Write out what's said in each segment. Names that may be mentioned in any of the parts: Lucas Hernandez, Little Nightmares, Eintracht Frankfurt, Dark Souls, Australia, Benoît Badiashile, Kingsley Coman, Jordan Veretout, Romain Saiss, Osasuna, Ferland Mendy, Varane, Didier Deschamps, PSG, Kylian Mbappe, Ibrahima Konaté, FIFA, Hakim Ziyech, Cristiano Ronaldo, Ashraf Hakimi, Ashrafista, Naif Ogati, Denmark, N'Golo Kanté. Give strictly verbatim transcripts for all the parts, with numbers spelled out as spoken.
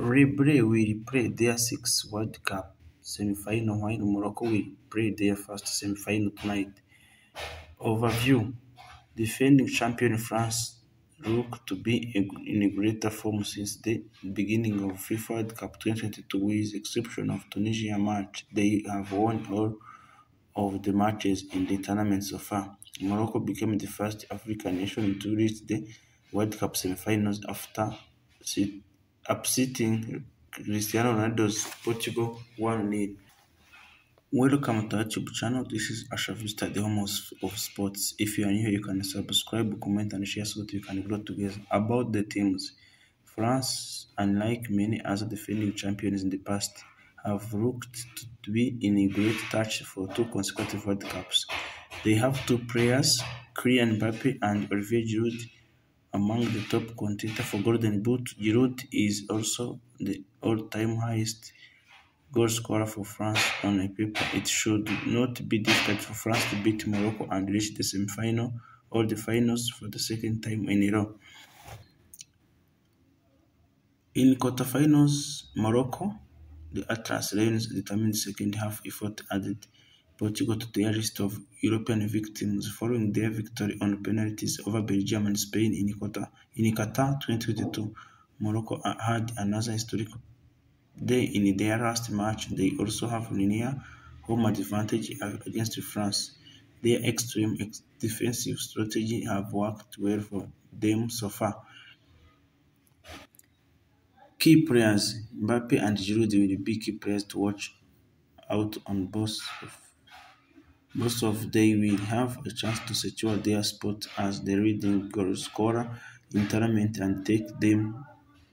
replay will play their sixth World Cup semi-final, while Morocco will play their first semi-final tonight. Overview: defending champion France look to be in a greater form since the beginning of FIFA World Cup twenty twenty-two, with the exception of Tunisia match. They have won all of the matches in the tournament so far. Morocco became the first African nation to reach the World Cup semi-finals after upsetting Cristiano Ronaldo's Portugal one nil. Welcome to our YouTube channel. This is Ashrafista, the home of sports. If you are new, you can subscribe, comment, and share so that you can grow together. About the teams: France, unlike many other defending champions in the past, have looked to be in a great touch for two consecutive World Cups. They have two players, Kylian Mbappe and Olivier Giroud, among the top contenders for Golden Boot. Giroud is also the all-time highest goal scorer for France on a paper. It should not be difficult for France to beat Morocco and reach the semi-final or the finals for the second time in a row. In quarterfinals, Morocco, the Atlas Lions, determined second half effort added Portugal to their list of European victims following their victory on penalties over Belgium and Spain in Qatar. In Qatar twenty twenty-two, Morocco had another historic day in their last match. They also have linear home advantage against France. Their extreme ex defensive strategy have worked well for them so far. Key players: Mbappe and Giroud will be key players to watch out on. Both of, both of them will have a chance to secure their spot as the leading goal scorer in tournament and take them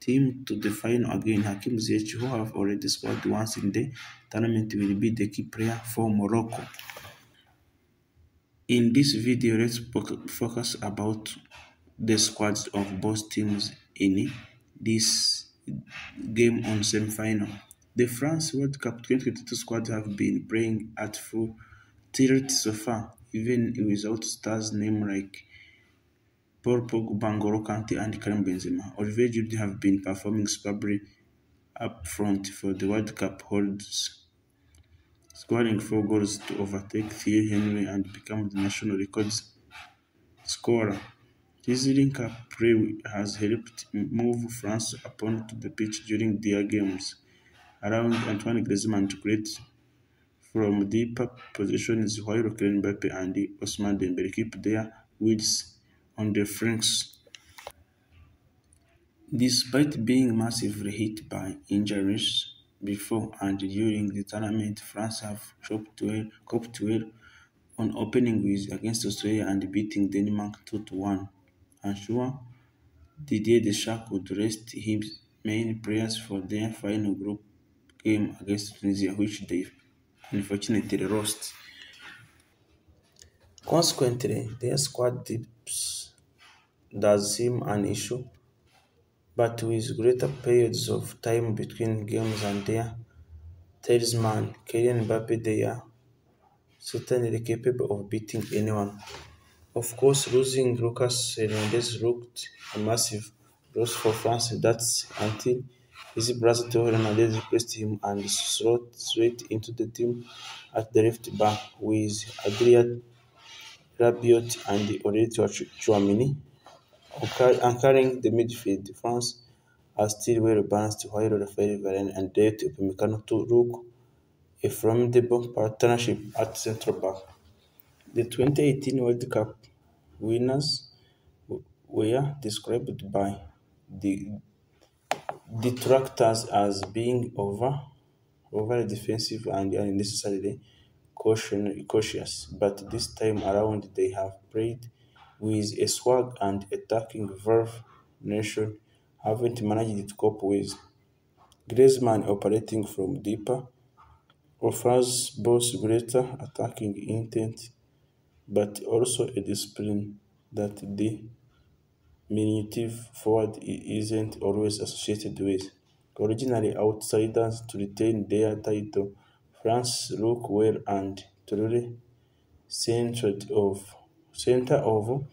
team to the final again. Hakim Ziyech, who have already scored once in the tournament, will be the key player for Morocco. In this video, let's focus about the squads of both teams in this game on semi-final. The France World Cup twenty twenty-two squad have been playing at full tilt so far, even without stars names like Paul Pogba, N'Golo Kanté, and Karim Benzema. Olivier Giroud have been performing superbly up front for the World Cup holds, scoring four goals to overtake Thierry Henry and become the national records scorer. His link-up play has helped move France up onto the pitch during their games, allowing Antoine Griezmann to create from deeper positions while Kylian Mbappe and Ousmane Dembele keep their widths on the flanks. Despite being massively hit by injuries before and during the tournament, France have coped well, coped well on opening with against Australia and beating Denmark two to one. Ensure Didier Deschamps could rest his main players for their final group game against Tunisia, which they unfortunately lost. Consequently, their squad dips does seem an issue, but with greater periods of time between games and their talisman Kylian Mbappe, they are certainly capable of beating anyone. Of course, losing Lucas Hernandez looked a massive loss for France. That's until his brother Theo Hernandez replaced him and slot straight into the team at the left back with Adrien Rabiot and Aurélien Tchouaméni anchoring the midfield. France are still well balanced, while Varane and David Upamecano to look a formidable partnership at central back. The twenty eighteen World Cup winners were described by the detractors as being over overly defensive and unnecessarily cautious, but this time around they have played with a swag and attacking verve nation haven't managed to cope with. Griezmann, operating from deeper, offers both greater attacking intent but also a discipline that the diminutive forward isn't always associated with. Originally outsiders to retain their title, France look well and truly centred of centre of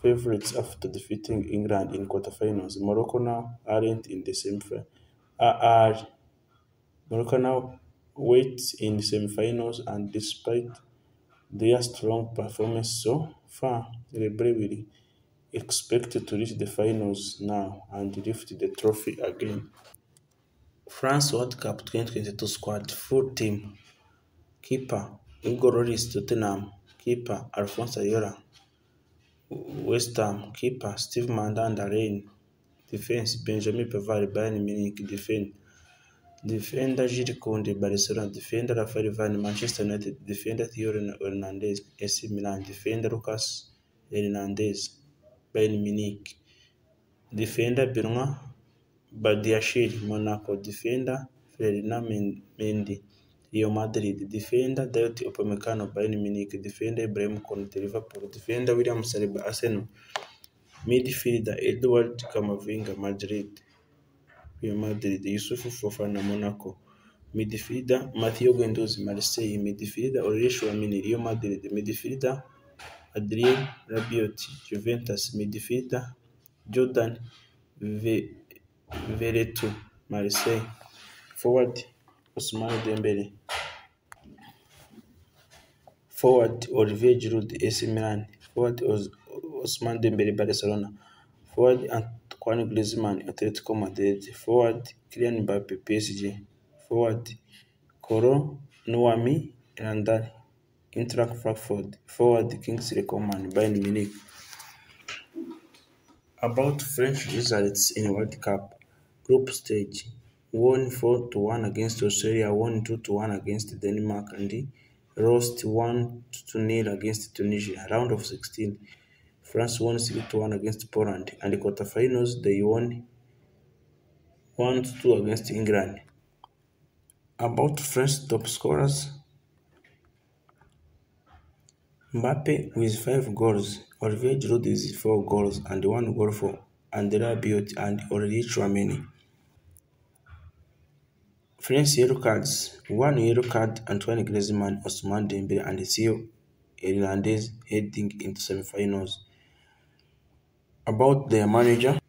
favourites after defeating England in quarterfinals. Morocco now aren't in the same are Moroccan weight in the semi-finals, and despite their strong performance so far, the bravery expected to reach the finals now and lift the trophy again. France World Cup twenty twenty-two squad, full team. Keeper, Hugo Lloris, Tottenham. Keeper, Alphonse Areola, West Ham. Keeper, Steve Mandanda, Rennes. Defense, Benjamin Pavard, Bayern Munich. Defend. Defender, Jules Koundé, Barcelona. Defender, Raphael Varane, Manchester United. Defender, Theo Hernandez, A C Milan. Defender, Lucas Hernandez, Bayern Munich. Defender, Benoît Badiashile, Monaco. Defender, Ferland Mendy, Real Madrid. Defender, David Upamecano, Bayern Munich. Defender, Ibrahima Konaté, Liverpool. Defender, William Saliba, Arsenal. Midfielder, Edouard Camavinga, Madrid. Real Madrid. Youssouf Fofana, Monaco. Midfielder, Mathieu Guendouzi, Marseille. Midfielder, Aurélien Tchouaméni, Real Madrid. Midfielder, Adrien Rabiot, Juventus. Midfielder, Jordan Veretout, Marseille. Forward, Ousmane Dembele. Forward, Olivier Giroud, A C Milan. Forward, Ousmane Dembele, Barcelona. Forward, Antoine Griezmann, Atletico Madrid. Forward, Kylian Mbappe, P S G. Forward, Koro Nouami, Randall, Eintracht Frankfurt. Forward, Kingsley Coman, Bayern Munich. About French results in World Cup. Group stage, won four to one against Australia, won two to one against Denmark, and lost one to nil against Tunisia. Round of sixteen, France won three to one against Poland, and the quarterfinals they won one to two against England. About French top scorers, Mbappe with five goals, Olivier Giroud with four goals, and one goal for Adrien Rabiot and Aurélien Tchouaméni. French yellow cards, one yellow card, Antoine Griezmann, Ousmane Dembele, and Theo Hernandez heading into semi-finals. About their manager,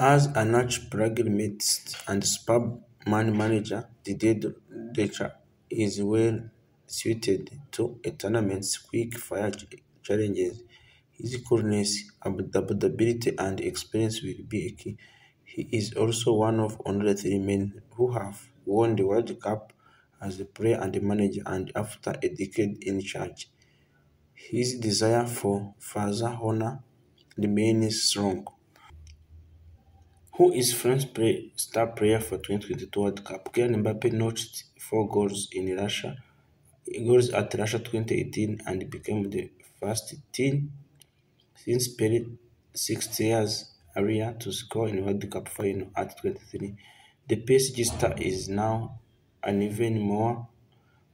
as Ange Postecoglou and Spurs man manager, Didier Deschamps is well suited to a tournament's quick fire challenges. His coolness, adaptability, and experience will be a key. He is also one of only three men who have won the World Cup as a player and a manager, and after a decade in charge, his desire for further honor remains strong. Who is France's play, star player for twenty twenty-two World Cup? Kylian Mbappe notched four goals in Russia, goals at Russia twenty eighteen, and became the first team since Pelé six years earlier to score in World Cup final at twenty-three. The P S G star is now an even more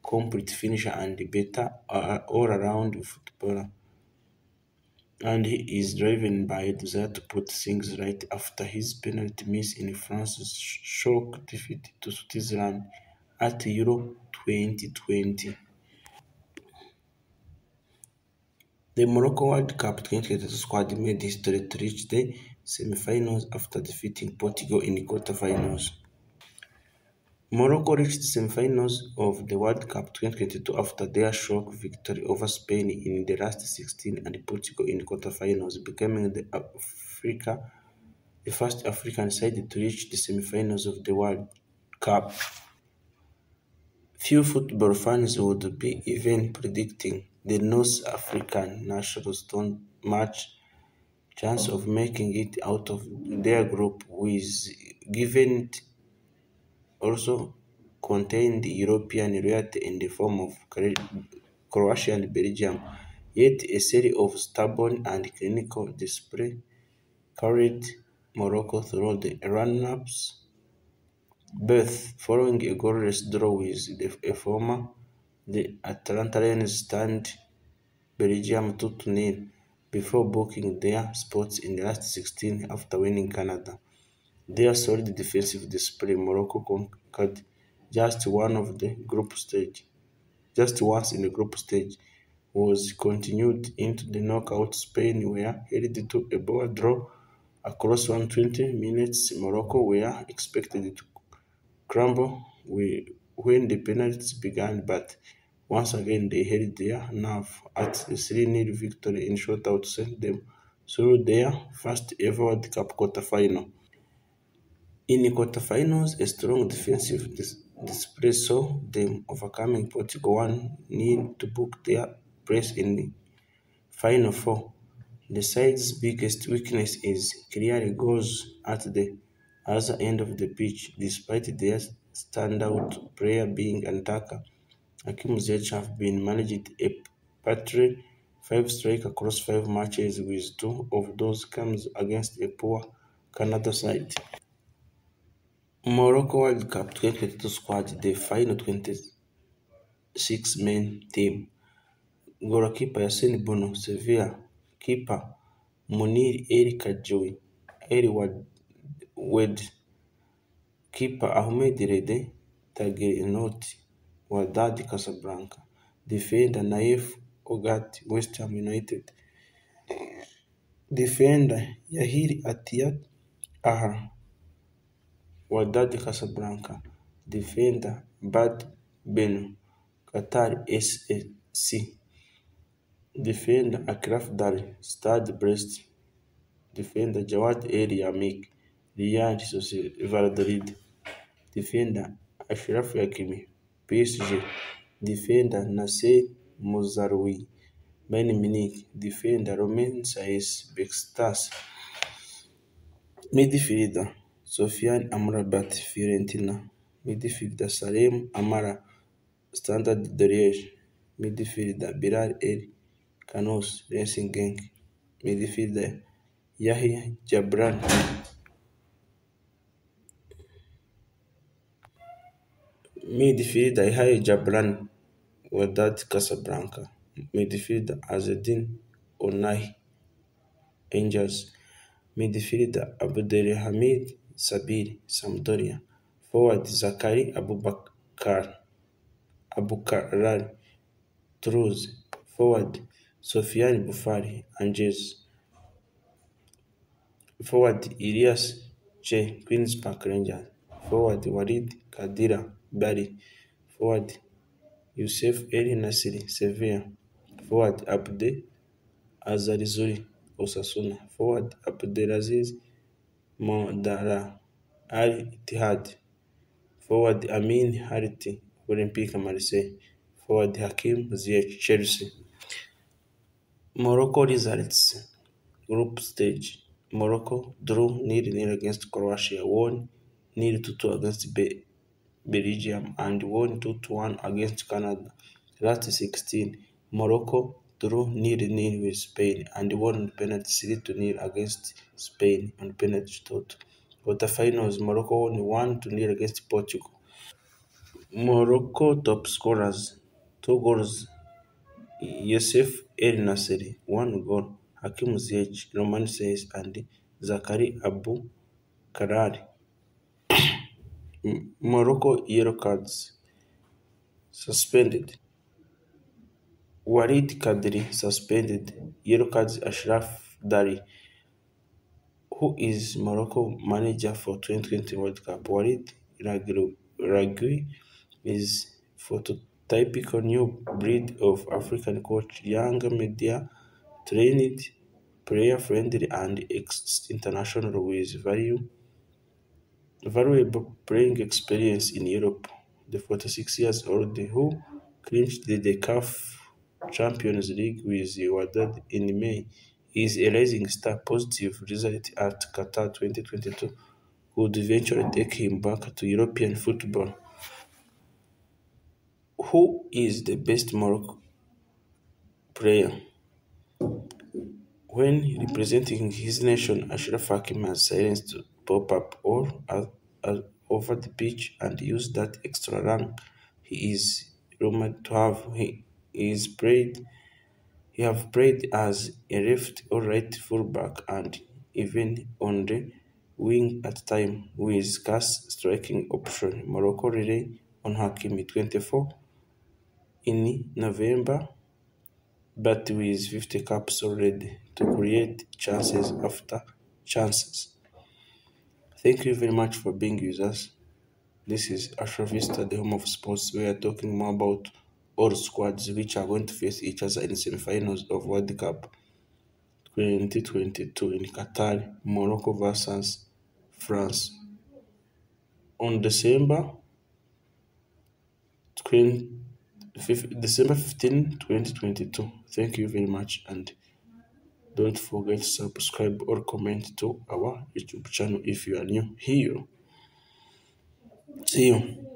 complete finisher and better all-around footballer, and he is driven by a desire to put things right after his penalty miss in France's shock defeat to Switzerland at Euro twenty twenty. The Morocco World Cup twenty twenty-two squad made history to reach the semi-finals after defeating Portugal in the quarter-finals. Morocco reached the semi-finals of the World Cup twenty twenty-two after their shock victory over Spain in the last sixteen and Portugal in the quarter-finals, becoming the, Africa, the first African side to reach the semi-finals of the World Cup. Few football fans would be even predicting the North African nationals don't match chance of making it out of their group, with given also contained European reality in the form of Croatia and Belgium, yet a series of stubborn and clinical display carried Morocco through the run-ups berth, following a goalless draw with the, a former the Atlanta Lions stand Belgium two to nil before booking their spots in the last sixteen after winning Canada. Their solid defensive display, Morocco conquered just one of the group stage, just once in the group stage, was continued into the knockout. Spain were headed to a poor draw Across one hundred twenty minutes, Morocco were expected to crumble when the penalties began, but once again they held their nerve at the three nil victory in shootout to send them through their first ever World Cup quarterfinal. In the quarterfinals, a strong defensive display saw them overcoming Portugal one nil to book their place in the final four. The side's biggest weakness is clearly goals at the other end of the pitch, despite their standout player being an attacker. Hakim Ziyech have been managed a paltry five strikes across five matches, with two of those comes against a poor Canada side. Morocco World Cup twenty twenty-two squad, the final twenty-six man team. Goalkeeper Yassine Bono, Sevilla. Keeper Munir El Kadjoui, El Wed. Keeper Ahmed Rede Taguenotti, Wydad Casablanca. Defender Naif Ogati, West Ham United. Defender Yahir Atiyat Ahar, Wydad Casablanca. Defender Bad Beno, Qatar S A C. Defender Akraf Dari, Stade Brest. Defender Jawad El Yamik, Real Valladolid. Defender Ashraf Hakimi, P S G. Defender Nasser Mazraoui, Bayern Munich. Defender Romain Saiss, Besiktas. Midfielder Sofiane Amrabat, Fiorentina. Midfielder Salem Amara, Standard de Liège. Midfielder Bilal El Kanos, Racing Gang. Midfielder Yahya Jabrane. Midfielder Yahya Jabrane, Wydad Casablanca. Midfielder Azzedine Ounahi, Angels. Midfielder Abdelhamid Sabiri, Sampdoria. Forward Zakari Abubakar, Abukaran, Toulouse. Forward Sofiane Boufari, Angers. Forward Ilias Che, Queen's Park Rangers. Forward Walid Kadira, Bari. Forward Youssef El Nassiri, Sevilla. Forward Abde Azarizouri, Osasuna. Forward Abdelaziz Mondara, Al Ittihad. Forward Amin Hariti, Olympique Marseille. Forward Hakim Ziyech, Chelsea. Morocco results. Group stage. Morocco drew nil nil against Croatia, won nil two against Be Belgium, and won two to one against Canada. Last sixteen, Morocco drew nil nil with Spain and won on penalty three to nil against Spain on penalty shootout. Quarterfinals, Morocco won one to nil against Portugal. Morocco top scorers, two goals. Youssef El Nassiri, one goal. Hakim Ziyech, Romain Saiss, and Zakari Abu Karari. Morocco yellow cards. Suspended. Walid Kadri, suspended. Yellow cards Ashraf Dari, who is Morocco manager for twenty twenty World Cup. Walid Ragui is photo. Typical new breed of African coach, young media trained, player friendly, and international with value, valuable playing experience in Europe. The forty-six years old who clinched the C A F Champions League with Wydad in May is a rising star. Positive result at Qatar twenty twenty-two could eventually take him back to European football. Who is the best Morocco player? When representing his nation, Achraf Hakimi has silenced pop-up all over the pitch and used that extra length. He is rumored to have he is played he have played as a left or right fullback and even on the wing at time, with gas striking option. Morocco relay on Hakimi, twenty-four. In November, but with fifty caps already, to create chances after chances. Thank you very much for being with us. This is Ashrafista, the home of sports. We are talking more about all squads which are going to face each other in the semi-finals of World Cup twenty twenty-two in Qatar, Morocco versus France. On December December fifteenth, twenty twenty-two. Thank you very much, and don't forget to subscribe or comment to our YouTube channel if you are new here. See you.